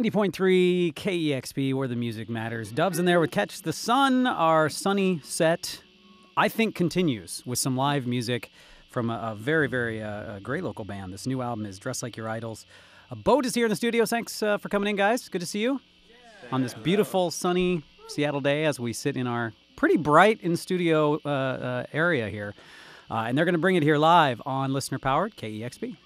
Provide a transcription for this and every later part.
90.3 KEXP, where the music matters. Dubs in there with Catch the Sun. Our sunny set, I think, continues with some live music from a very, very great local band. This new album is Dress Like Your Idols. Boat is here in the studio. Thanks for coming in, guys. Good to see you on this beautiful, sunny Seattle day as we sit in our pretty bright in-studio area here. And they're going to bring it here live on listener-powered KEXP.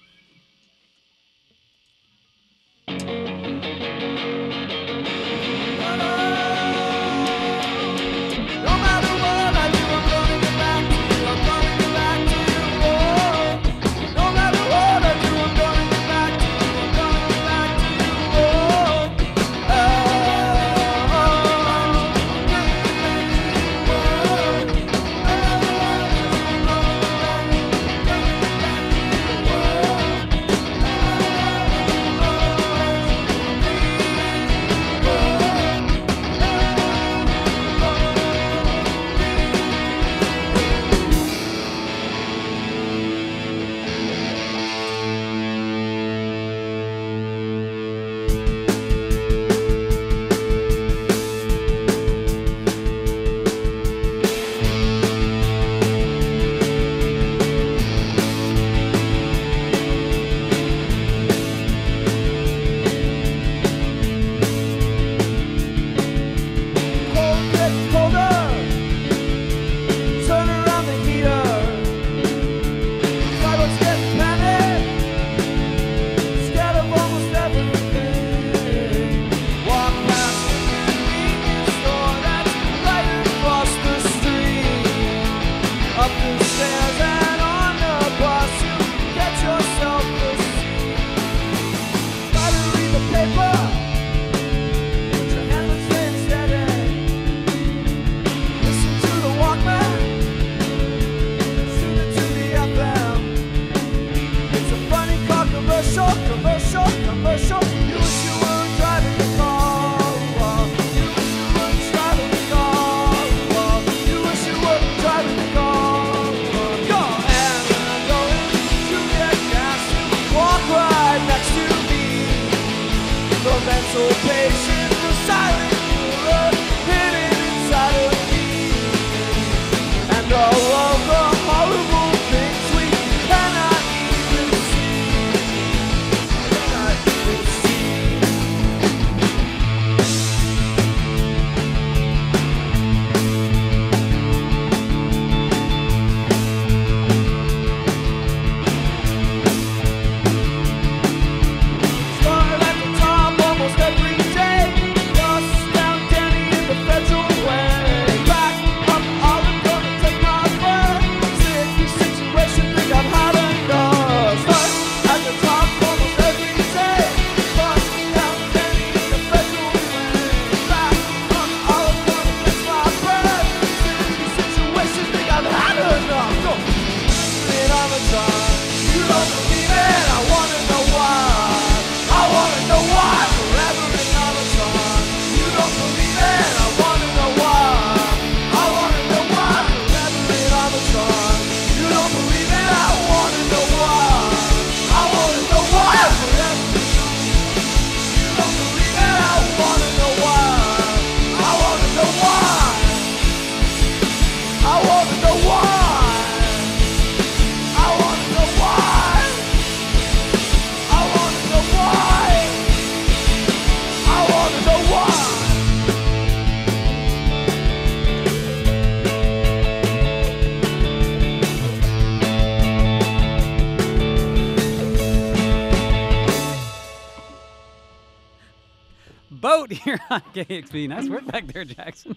Boat here on KEXP. Nice work back there, Jackson.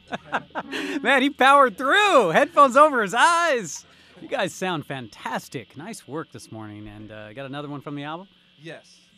Man, he powered through. Headphones over his eyes. You guys sound fantastic. Nice work this morning. And got another one from the album? Yes.